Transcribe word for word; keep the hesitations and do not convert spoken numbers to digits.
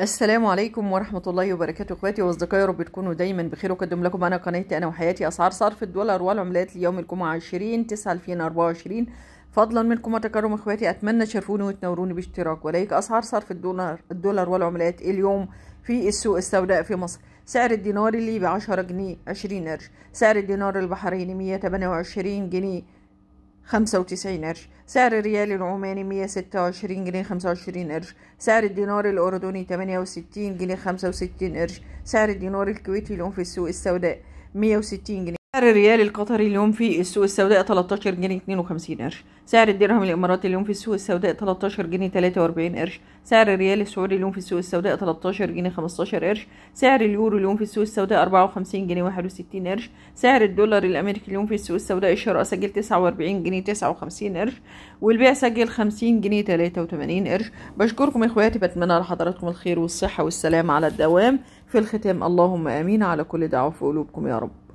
السلام عليكم ورحمة الله وبركاته اخواتي واصدقائي، يا رب تكونوا دايما بخير. اقدم لكم انا قناتي انا وحياتي اسعار صرف الدولار والعملات ليوم الجمعة عشرين تسعة ألفين وأربعة وعشرين. فضلا منكم وتكرم اخواتي، اتمنى تشرفوني وتنوروني باشتراك ولايك. اسعار صرف الدولار الدولار والعملات اليوم في السوق السوداء في مصر: سعر الدينار الليبي عشرة جنيه عشرين قرش، سعر الدينار البحريني مية وتمانية وعشرين جنيه خمسة وتسعين قرش، سعر الريال العماني مية ستة وعشرين جنيه خمسة وعشرين قرش، سعر الدينار الأردني تمانية وستين جنيه خمسة وستين قرش، سعر الدينار الكويتي اليوم في السوق السوداء مية وستين جنيه، سعر الريال القطري اليوم في السوق السوداء تلتاشر جنيه اتنين وخمسين قرش، سعر الدرهم الإماراتي اليوم في السوق السوداء تلتاشر جنيه تلاتة وأربعين قرش، سعر الريال السعودي اليوم في السوق السوداء تلتاشر جنيه خمستاشر قرش، سعر اليورو اليوم في السوق السوداء أربعة وخمسين جنيه واحد وستين قرش، سعر الدولار الأمريكي اليوم في السوق السوداء الشراء سجل تسعة وأربعين جنيه تسعة وخمسين قرش، والبيع سجل خمسين جنيه تلاتة وتمانين قرش. بشكركم إخواتي، بتمنى لحضراتكم الخير والصحة والسلام على الدوام. في الختام اللهم آمين على كل دعوة في قلوبكم يا رب.